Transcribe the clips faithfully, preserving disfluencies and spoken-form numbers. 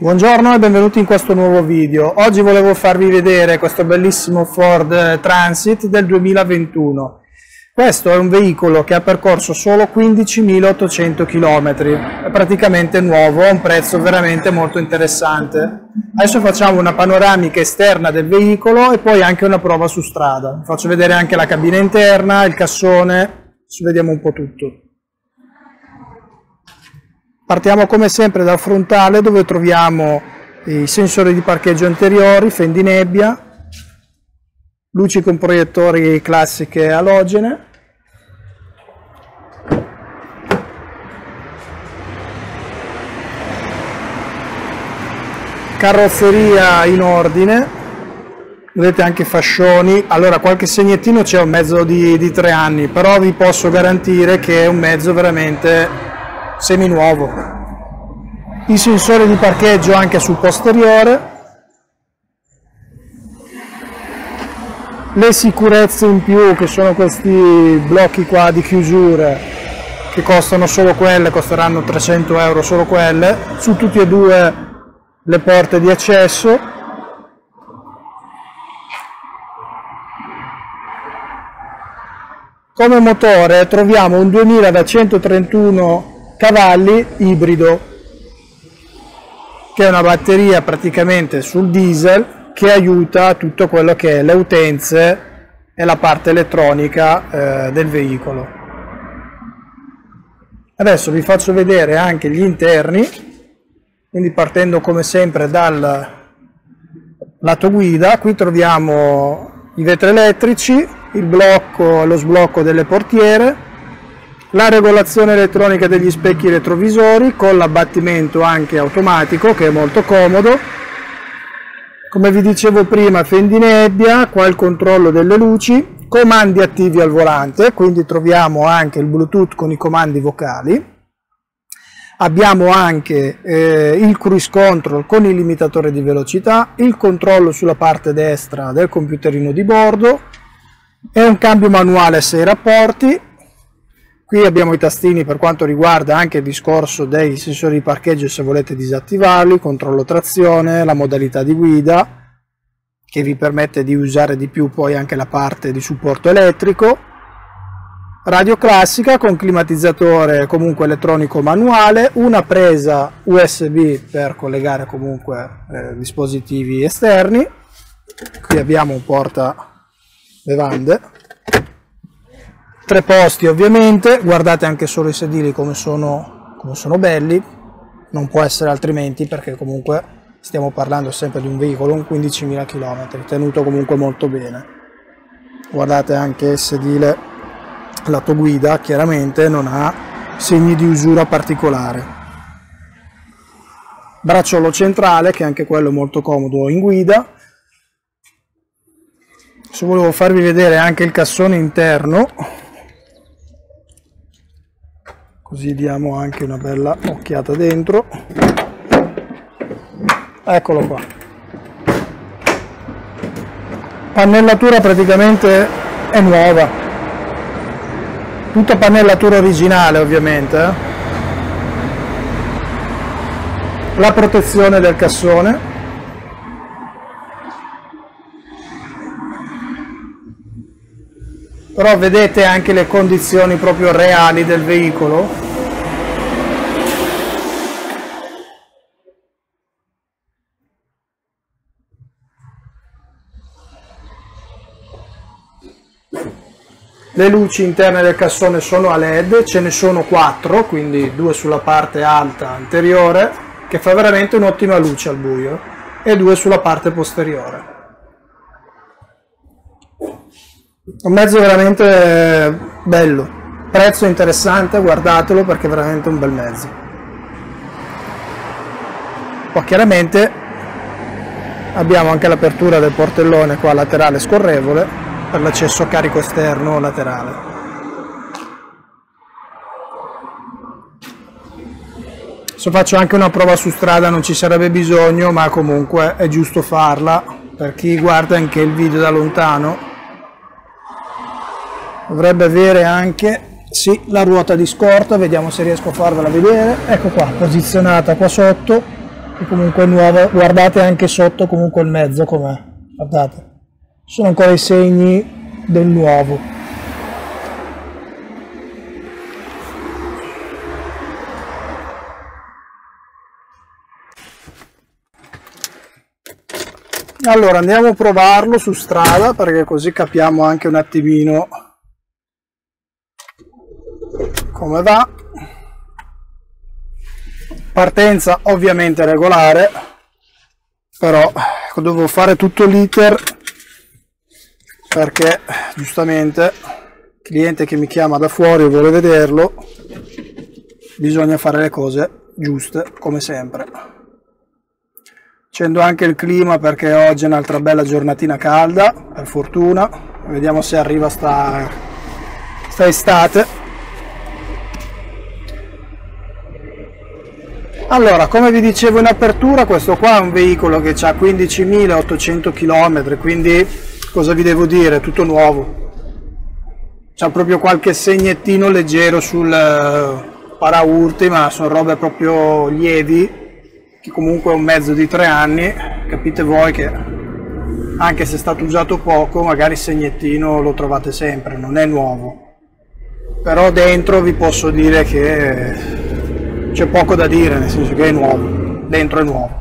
Buongiorno e benvenuti in questo nuovo video. Oggi volevo farvi vedere questo bellissimo Ford Transit del duemilaventuno. Questo è un veicolo che ha percorso solo quindicimilaottocento chilometri, è praticamente nuovo, a un prezzo veramente molto interessante. Adesso facciamo una panoramica esterna del veicolo e poi anche una prova su strada. Faccio vedere anche la cabina interna, il cassone, vediamo un po' tutto. Partiamo come sempre dal frontale, dove troviamo i sensori di parcheggio anteriori, fendinebbia, luci con proiettori classiche alogene. Carrozzeria in ordine, vedete anche fascioni. Allora, qualche segnettino c'è, un mezzo di, di tre anni, però vi posso garantire che è un mezzo veramente seminuovo. I sensori di parcheggio anche sul posteriore, le sicurezze in più che sono questi blocchi qua di chiusure che costano solo quelle, costeranno trecento euro solo quelle, su tutti e due le porte di accesso. Come motore troviamo un duemila da centotrentuno cavalli ibrido, che è una batteria praticamente sul diesel che aiuta tutto quello che è le utenze e la parte elettronica eh, del veicolo. Adesso vi faccio vedere anche gli interni, quindi partendo come sempre dal lato guida. Qui troviamo i vetri elettrici, il blocco e lo sblocco delle portiere, la regolazione elettronica degli specchi retrovisori con l'abbattimento anche automatico, che è molto comodo. Come vi dicevo prima, fendinebbia, qua il controllo delle luci, comandi attivi al volante, quindi troviamo anche il Bluetooth con i comandi vocali. Abbiamo anche eh, il cruise control con il limitatore di velocità, il controllo sulla parte destra del computerino di bordo, è un cambio manuale a sei rapporti. Qui abbiamo i tastini per quanto riguarda anche il discorso dei sensori di parcheggio, se volete disattivarli, controllo trazione, la modalità di guida, che vi permette di usare di più poi anche la parte di supporto elettrico, radio classica con climatizzatore comunque elettronico manuale, una presa U S B per collegare comunque eh, dispositivi esterni. Qui abbiamo un porta bevande, tre posti ovviamente. Guardate anche solo i sedili come sono, come sono belli, non può essere altrimenti, perché comunque stiamo parlando sempre di un veicolo con quindicimila km, tenuto comunque molto bene. Guardate anche il sedile lato guida, chiaramente non ha segni di usura particolare. Bracciolo centrale, che anche quello è molto comodo in guida. Adesso volevo farvi vedere anche il cassone interno, così diamo anche una bella occhiata dentro. Eccolo qua, pannellatura praticamente è nuova, tutta pannellatura originale ovviamente, eh? La protezione del cassone, però vedete anche le condizioni proprio reali del veicolo. Le luci interne del cassone sono a L E D, ce ne sono quattro, quindi due sulla parte alta anteriore, che fa veramente un'ottima luce al buio, e due sulla parte posteriore. Un mezzo veramente bello, prezzo interessante, guardatelo perché è veramente un bel mezzo. Poi chiaramente abbiamo anche l'apertura del portellone qua laterale scorrevole per l'accesso a carico esterno laterale. Adesso faccio anche una prova su strada, non ci sarebbe bisogno, ma comunque è giusto farla per chi guarda anche il video da lontano. Dovrebbe avere anche, sì, la ruota di scorta, vediamo se riesco a farvela vedere. Ecco qua, posizionata qua sotto, e comunque è nuovo. Guardate anche sotto comunque il mezzo com'è, guardate, sono ancora i segni del nuovo. Allora andiamo a provarlo su strada, perché così capiamo anche un attimino come va. Partenza ovviamente regolare, però dovevo fare tutto l'iter perché giustamente il cliente che mi chiama da fuori e vuole vederlo, bisogna fare le cose giuste come sempre. Accendo anche il clima perché oggi è un'altra bella giornatina calda, per fortuna. Vediamo se arriva sta, sta estate. Allora, come vi dicevo in apertura, questo qua è un veicolo che ha quindicimilaottocento km, quindi cosa vi devo dire, tutto nuovo. C'ha proprio qualche segnettino leggero sul paraurti, ma sono robe proprio lievi, che comunque è un mezzo di tre anni, capite voi che anche se è stato usato poco, magari il segnettino lo trovate sempre, non è nuovo. Però dentro vi posso dire che c'è poco da dire, nel senso che è nuovo, dentro è nuovo.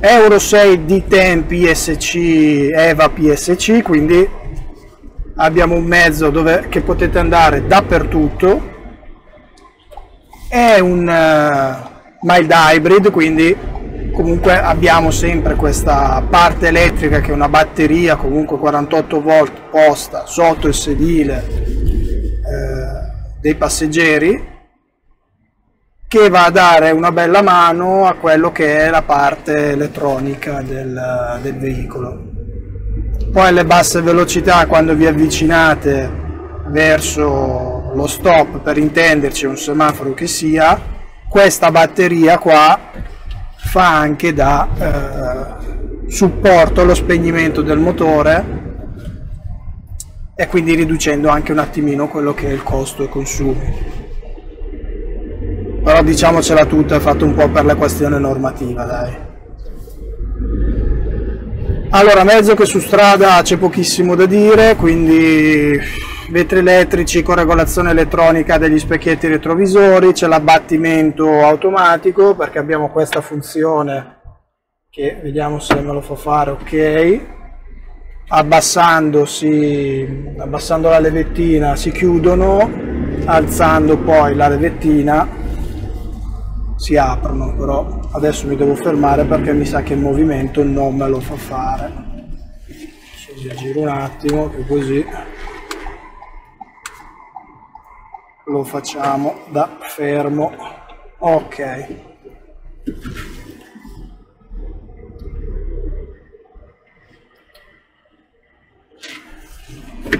Euro sei D dieci P S C, E V A P S C, quindi abbiamo un mezzo dove, che potete andare dappertutto. È un uh, mild hybrid, quindi comunque abbiamo sempre questa parte elettrica che è una batteria comunque quarantotto volt posta sotto il sedile eh, dei passeggeri, che va a dare una bella mano a quello che è la parte elettronica del, del veicolo. Poi le basse velocità, quando vi avvicinate verso lo stop, per intenderci un semaforo che sia, questa batteria qua fa anche da eh, supporto allo spegnimento del motore, e quindi riducendo anche un attimino quello che è il costo e i consumi. Però diciamocela tutta, è fatto un po' per la questione normativa, dai. Allora, mezzo che su strada c'è pochissimo da dire, quindi vetri elettrici con regolazione elettronica degli specchietti retrovisori, c'è l'abbattimento automatico perché abbiamo questa funzione che vediamo se me lo fa fare, ok, abbassandosi, abbassando la levettina si chiudono, alzando poi la levettina si aprono. Però adesso mi devo fermare perché mi sa che il movimento non me lo fa fare. Così giro un attimo, che così lo facciamo da fermo. Ok,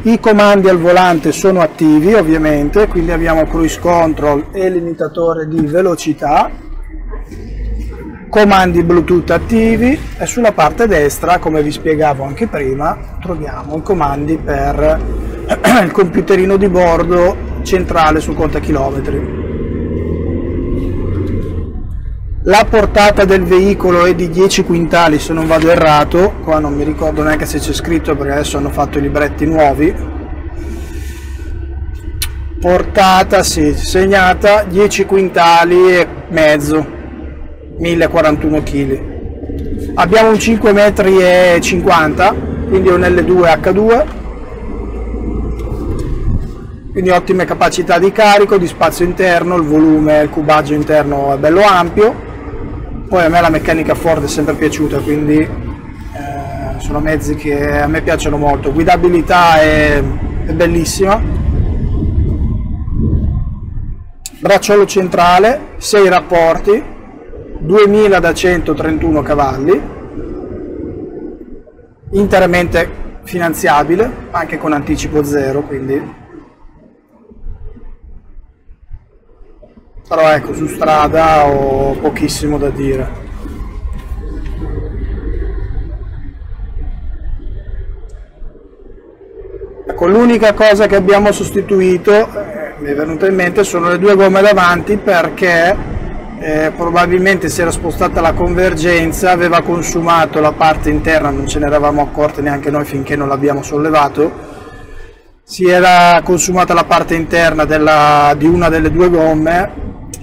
i comandi al volante sono attivi ovviamente, quindi abbiamo cruise control e limitatore di velocità, comandi Bluetooth attivi, e sulla parte destra, come vi spiegavo anche prima, troviamo i comandi per il computerino di bordo centrale sul contachilometri. La portata del veicolo è di dieci quintali, se non vado errato, qua non mi ricordo neanche se c'è scritto perché adesso hanno fatto i libretti nuovi. Portata, sì, segnata dieci quintali e mezzo, mille quarantuno chili. Abbiamo un cinque metri e cinquanta, quindi è un L due H due, quindi ottime capacità di carico, di spazio interno, il volume, il cubaggio interno è bello ampio. Poi a me la meccanica Ford è sempre piaciuta, quindi eh, sono mezzi che a me piacciono molto. Guidabilità è, è bellissima. Bracciolo centrale, sei rapporti, duemila da centotrentuno cavalli, interamente finanziabile, anche con anticipo zero, quindi... Però ecco, su strada ho pochissimo da dire. Ecco, l'unica cosa che abbiamo sostituito, eh, mi è venuta in mente, sono le due gomme davanti, perché eh, probabilmente si era spostata la convergenza, aveva consumato la parte interna, non ce ne eravamo accorti neanche noi finché non l'abbiamo sollevato, si era consumata la parte interna della, di una delle due gomme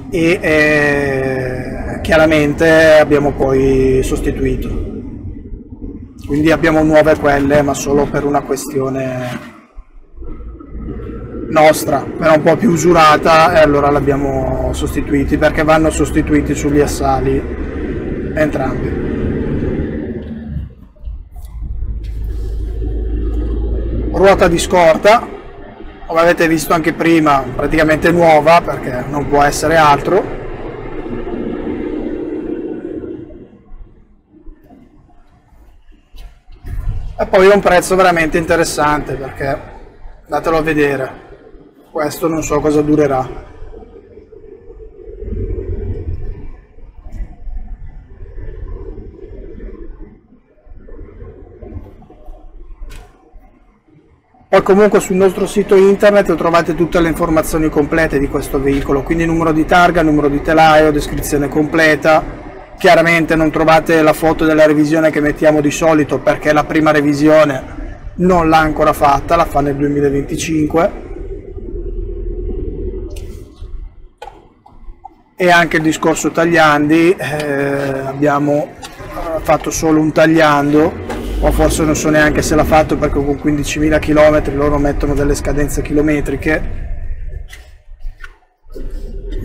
e eh, chiaramente abbiamo poi sostituito, quindi abbiamo nuove quelle, ma solo per una questione nostra, era un po' più usurata e allora l'abbiamo sostituiti, perché vanno sostituiti sugli assali entrambi. Ruota di scorta, come avete visto anche prima, praticamente nuova, perché non può essere altro. E poi è un prezzo veramente interessante, perché datelo a vedere, questo non so cosa durerà. Poi comunque sul nostro sito internet trovate tutte le informazioni complete di questo veicolo, quindi numero di targa, numero di telaio, descrizione completa. Chiaramente non trovate la foto della revisione che mettiamo di solito, perché la prima revisione non l'ha ancora fatta, la fa nel duemilaventicinque, e anche il discorso tagliandi, eh, abbiamo fatto solo un tagliando, o forse non so neanche se l'ha fatto, perché con quindicimila chilometri loro mettono delle scadenze chilometriche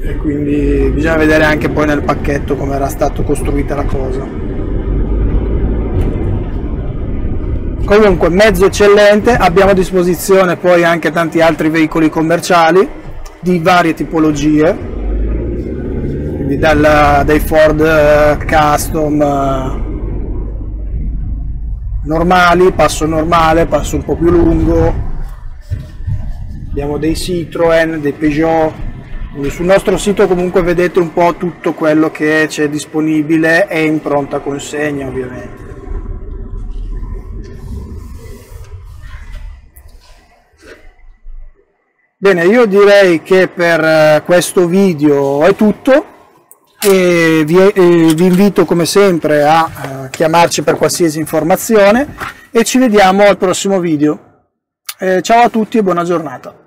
e quindi bisogna vedere anche poi nel pacchetto come era stata costruita la cosa. Comunque mezzo eccellente, abbiamo a disposizione poi anche tanti altri veicoli commerciali di varie tipologie, quindi dal, dai Ford Custom normali, passo normale, passo un po' più lungo, abbiamo dei Citroën, dei Peugeot, quindi sul nostro sito comunque vedete un po' tutto quello che c'è disponibile e in pronta consegna ovviamente. Bene, io direi che per questo video è tutto e vi, eh, vi invito come sempre a eh, chiamarci per qualsiasi informazione e ci vediamo al prossimo video. Eh, ciao a tutti e buona giornata.